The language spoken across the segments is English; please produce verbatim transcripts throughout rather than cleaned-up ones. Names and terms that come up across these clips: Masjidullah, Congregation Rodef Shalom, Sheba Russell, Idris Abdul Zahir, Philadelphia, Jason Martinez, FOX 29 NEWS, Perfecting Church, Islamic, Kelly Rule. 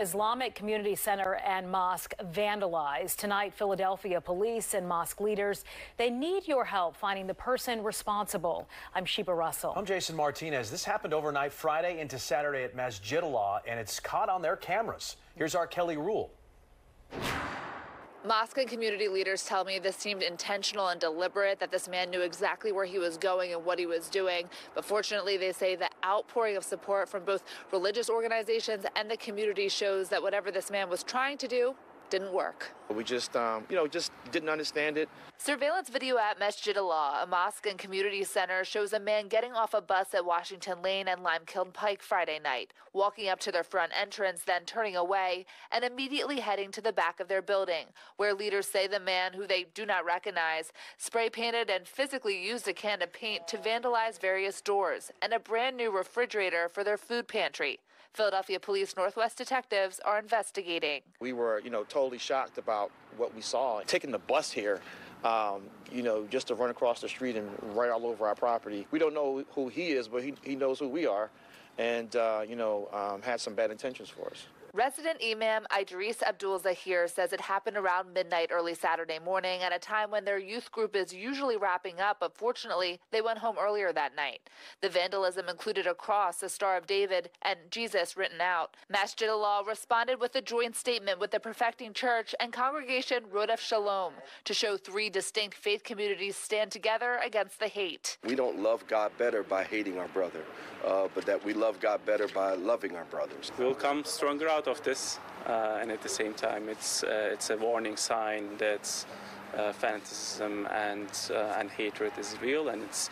Islamic Community Center and mosque vandalized. Tonight, Philadelphia police and mosque leaders, they need your help finding the person responsible. I'm Sheba Russell. I'm Jason Martinez. This happened overnight Friday into Saturday at Masjidullah, and it's caught on their cameras. Here's our Kelly Rule. Mosque and community leaders tell me this seemed intentional and deliberate, that this man knew exactly where he was going and what he was doing. But fortunately, they say the outpouring of support from both religious organizations and the community shows that whatever this man was trying to do didn't work. We just, um, you know, just didn't understand it. Surveillance video at Masjidullah, a mosque and community center, shows a man getting off a bus at Washington Lane and Limekiln Pike Friday night, walking up to their front entrance, then turning away and immediately heading to the back of their building, where leaders say the man, who they do not recognize, spray-painted and physically used a can of paint to vandalize various doors and a brand-new refrigerator for their food pantry. Philadelphia Police Northwest detectives are investigating. We were, you know, totally shocked about what we saw. Taking the bus here, Um, you know, just to run across the street and right all over our property. We don't know who he is, but he, he knows who we are and, uh, you know, um, had some bad intentions for us. Resident Imam Idris Abdul Zahir says it happened around midnight early Saturday morning at a time when their youth group is usually wrapping up, but fortunately, they went home earlier that night. The vandalism included a cross, a Star of David, and Jesus written out. Masjidullah responded with a joint statement with the Perfecting Church and Congregation Rodef Shalom to show three distinct faith communities stand together against the hate. We don't love God better by hating our brother, uh, but that we love God better by loving our brothers. We'll come stronger out of this, uh, and at the same time it's uh, it's a warning sign that uh, fanaticism and uh, and hatred is real, and it's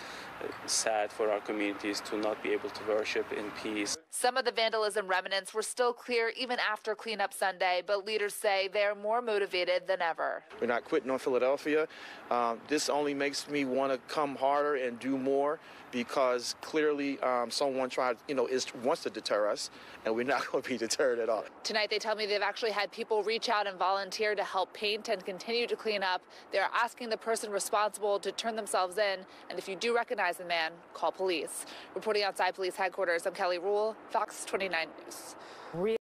sad for our communities to not be able to worship in peace. Some of the vandalism remnants were still clear even after cleanup Sunday, but leaders say they are more motivated than ever. We're not quitting on Philadelphia. Um, this only makes me want to come harder and do more, because clearly um, someone tried, you know, is, wants to deter us, and we're not going to be deterred at all. Tonight they tell me they've actually had people reach out and volunteer to help paint and continue to clean up. They're asking the person responsible to turn themselves in, and if you do recognize the man, call police. Reporting outside police headquarters, I'm Kelly Rule, Fox twenty-nine News.